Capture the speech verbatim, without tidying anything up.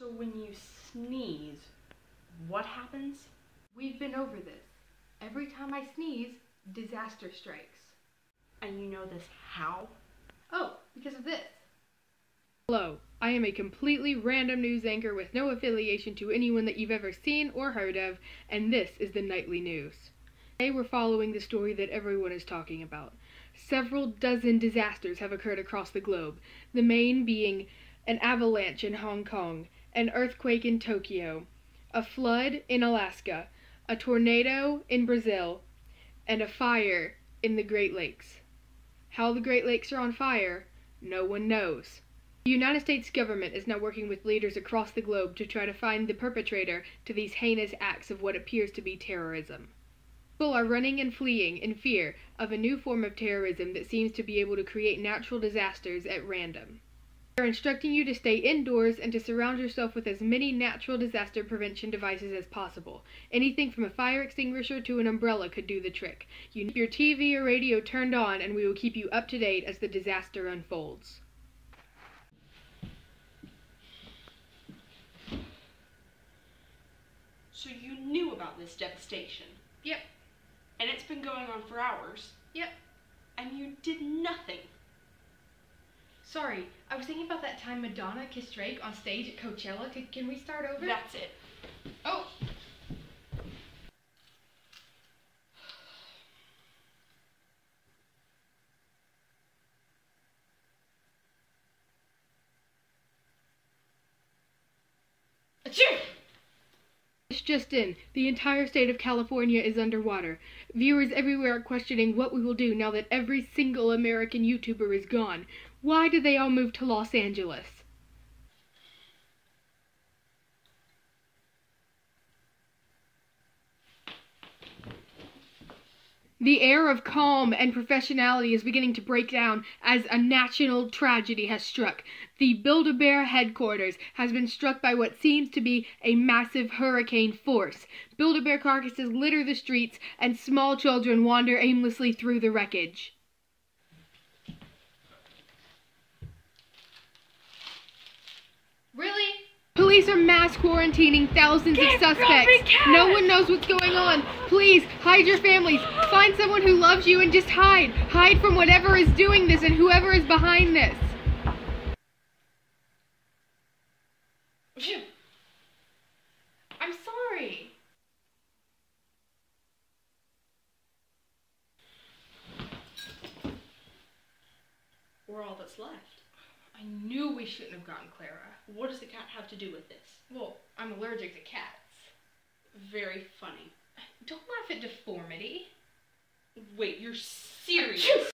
So when you sneeze, what happens? We've been over this. Every time I sneeze, disaster strikes. And you know this how? Oh, because of this. Hello, I am a completely random news anchor with no affiliation to anyone that you've ever seen or heard of, and this is the Nightly News. Today we're following the story that everyone is talking about. Several dozen disasters have occurred across the globe, the main being an avalanche in Hong Kong, an earthquake in Tokyo, a flood in Alaska, a tornado in Brazil, and a fire in the Great Lakes. How the Great Lakes are on fire, no one knows. The United States government is now working with leaders across the globe to try to find the perpetrator to these heinous acts of what appears to be terrorism. People are running and fleeing in fear of a new form of terrorism that seems to be able to create natural disasters at random. They're instructing you to stay indoors and to surround yourself with as many natural disaster prevention devices as possible. Anything from a fire extinguisher to an umbrella could do the trick. You need your T V or radio turned on, and we will keep you up to date as the disaster unfolds. So you knew about this devastation? Yep. And it's been going on for hours? Yep. And you did nothing? Sorry, I was thinking about that time Madonna kissed Drake on stage at Coachella. Can, can we start over? That's it. Oh! Achoo! It's just in. The entire state of California is underwater. Viewers everywhere are questioning what we will do now that every single American YouTuber is gone. Why did they all move to Los Angeles? The air of calm and professionality is beginning to break down as a national tragedy has struck. The Build-A-Bear headquarters has been struck by what seems to be a massive hurricane force. Build-A-Bear carcasses litter the streets, and small children wander aimlessly through the wreckage. Really? Police are mass quarantining thousands of suspects. No one knows what's going on. Please, hide your families. Find someone who loves you and just hide. Hide from whatever is doing this and whoever is behind this. I'm sorry. We're all that's left. I knew we shouldn't have gotten Clara. What does the cat have to do with this? Well, I'm allergic to cats. Very funny. Don't laugh at deformity. Wait, you're serious?